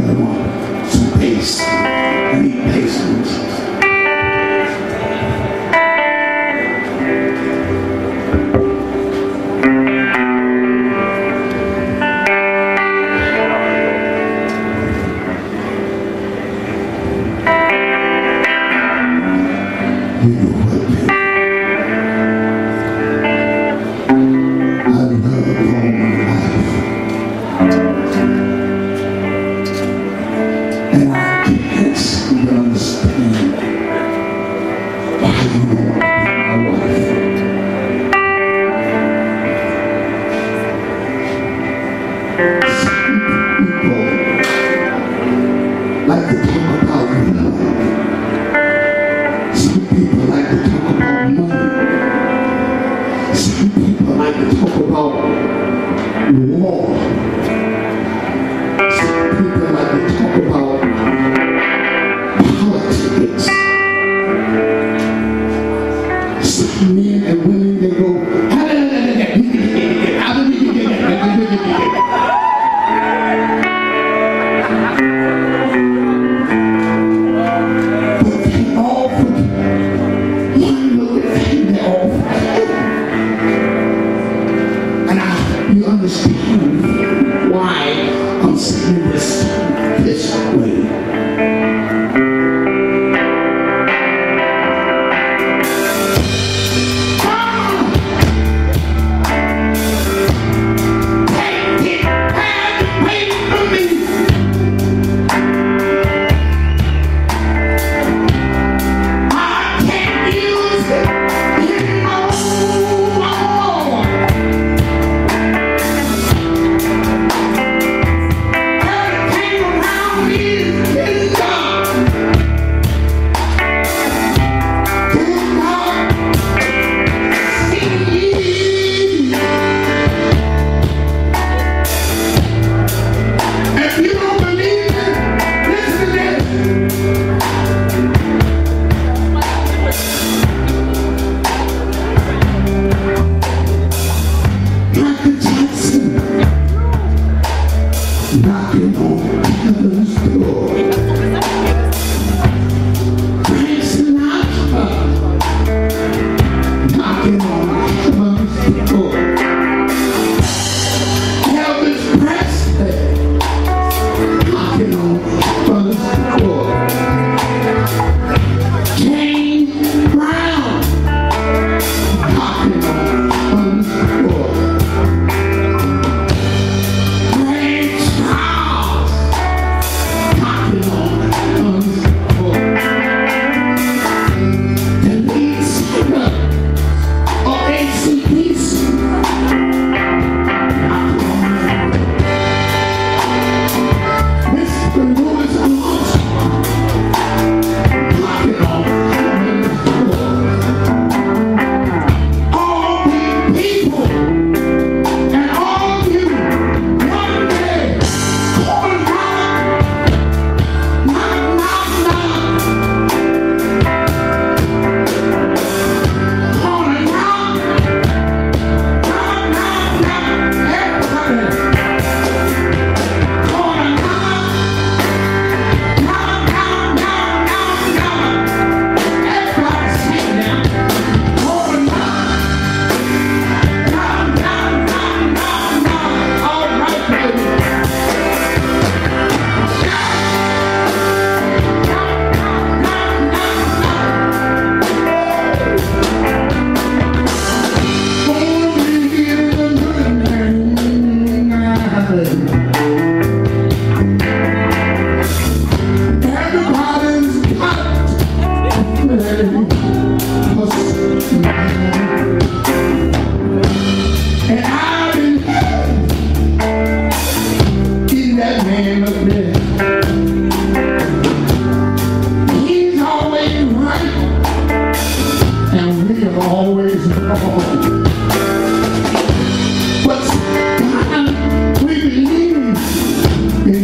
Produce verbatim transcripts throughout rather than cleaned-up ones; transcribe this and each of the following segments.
Panama to base. We need base solutions.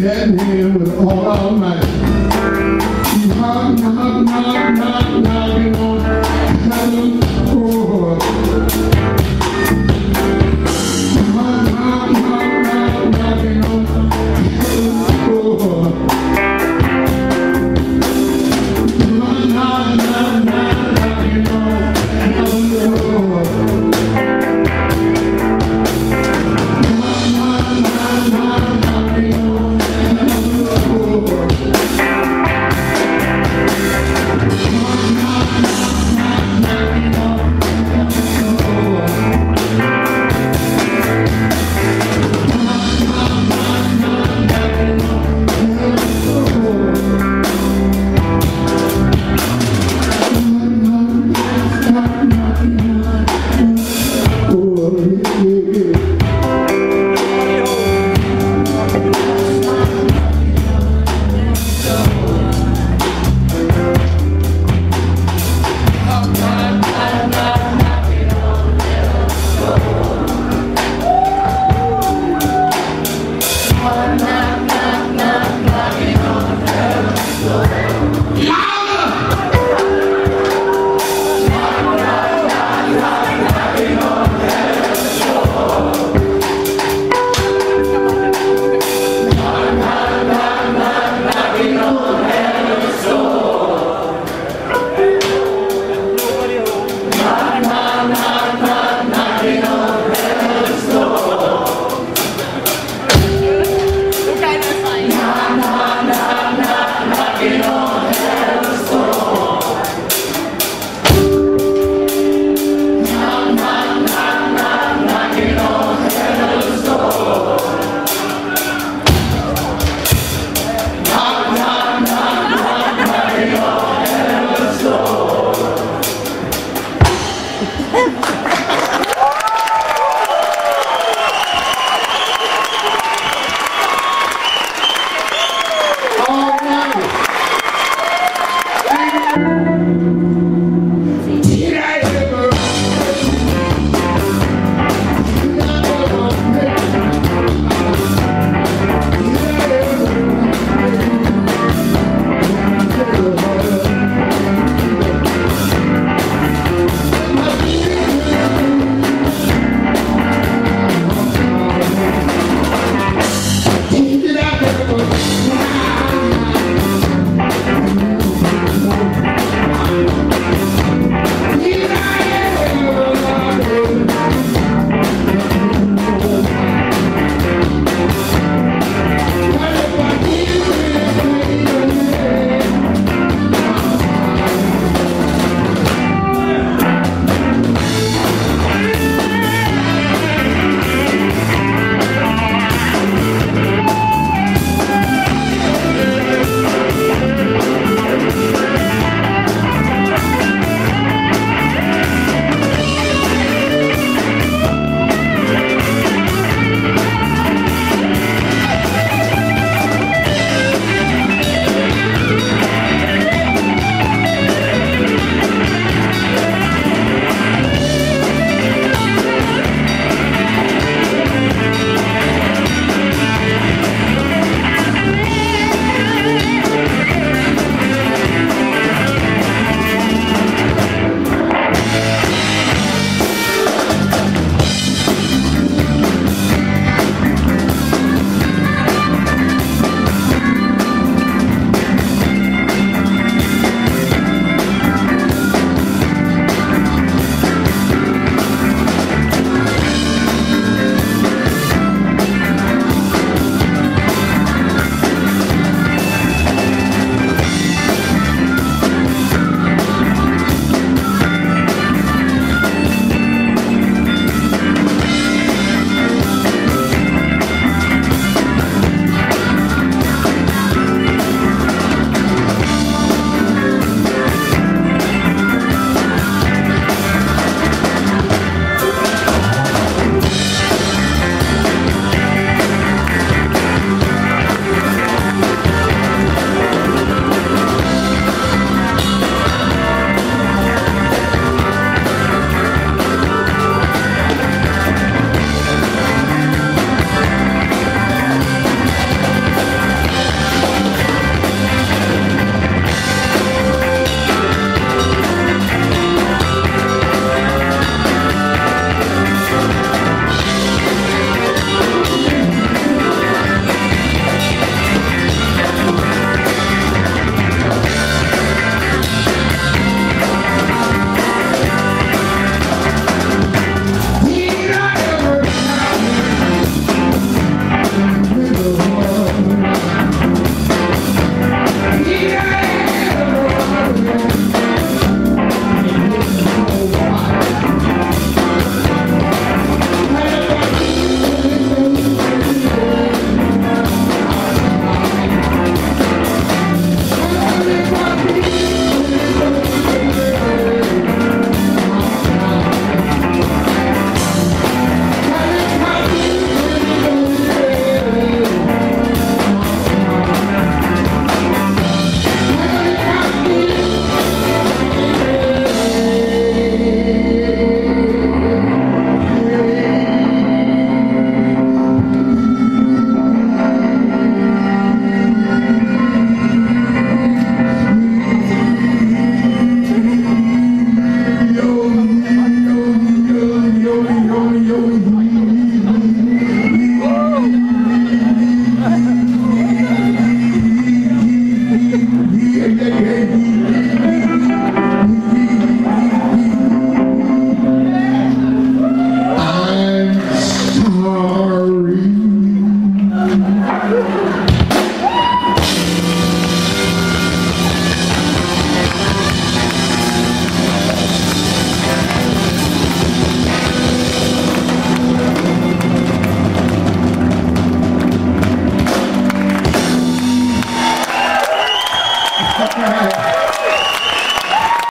That man with